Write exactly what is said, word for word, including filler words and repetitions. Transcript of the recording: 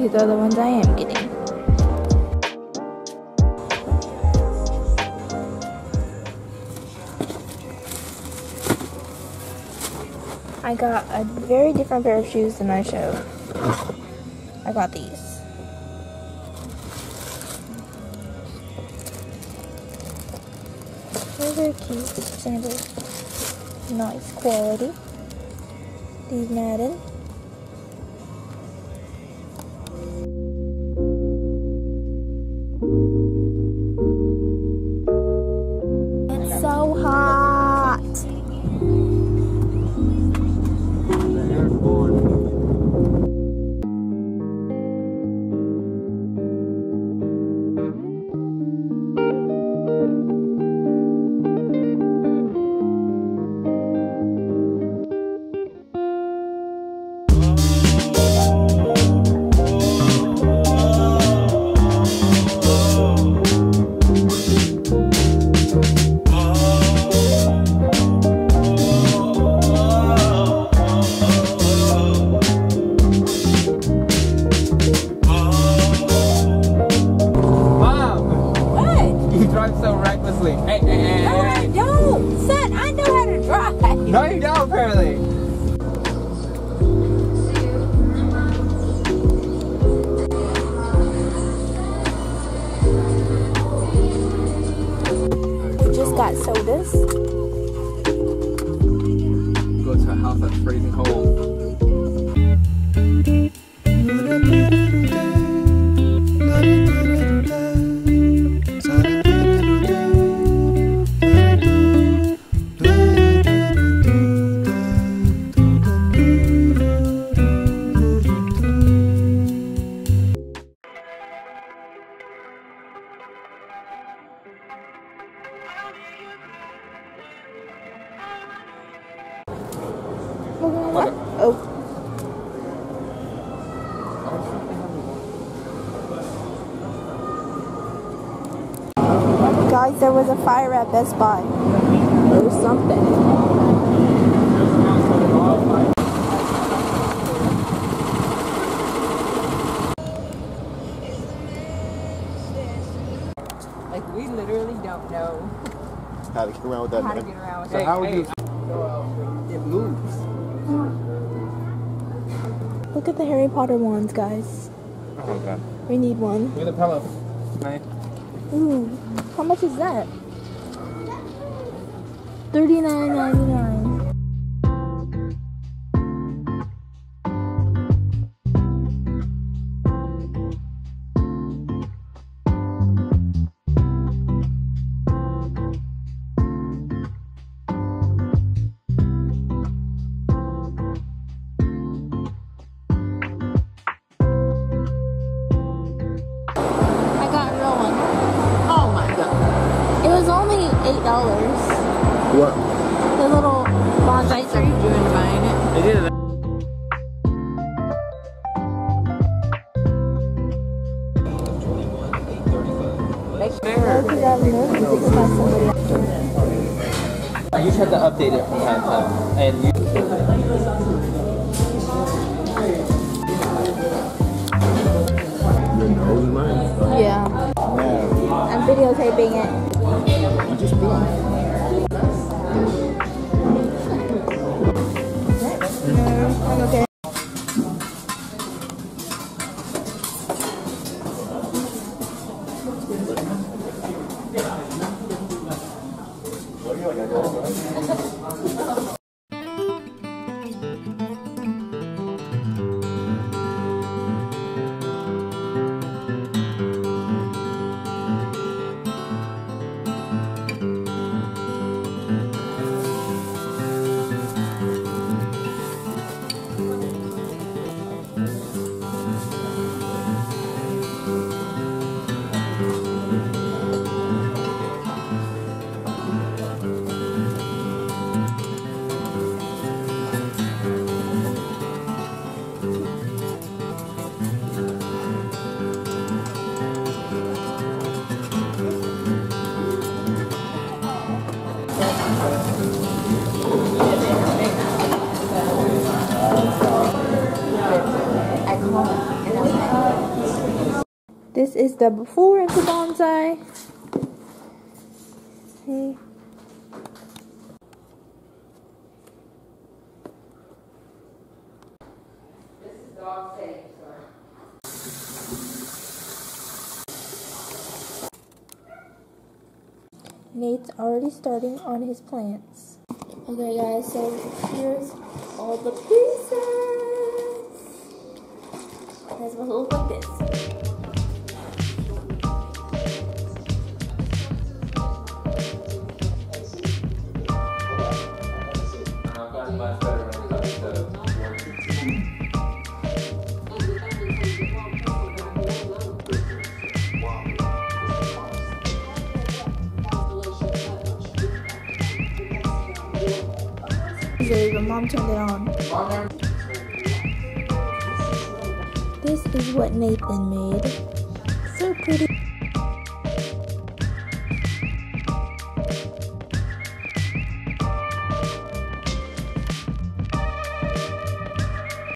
These are the ones I am getting. I got a very different pair of shoes than I showed. I got these. They're very cute, sandals. Nice quality. These Nathan. It's so hot. No, you don't, apparently. Just got sodas. Go to a house that's freezing cold. What? Oh. Guys, there was a fire at Best Buy. Or something. Like, we literally don't know how to get around with that. How to get around with that. So, how would you? It moves. Look at the Harry Potter wands, guys. Oh, okay. We need one. We need a pillow. Right. Ooh, how much is that? thirty-nine ninety-nine. Eight dollars. What? The little bonsai tree. You enjoying buying it? I did. Make sure. You just have to update it from time to time, and you. Yeah. I'm videotaping it. Just be like, mm-hmm. Okay. This is the before of the bonsai. Okay. This is dog safe, sorry. Nate's already starting on his plants. Okay guys, so here's all the pieces. Here's what it looks like this. Your mom turned it on. This is what Nathan made. So pretty.